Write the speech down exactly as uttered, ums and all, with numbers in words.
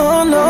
Oh no.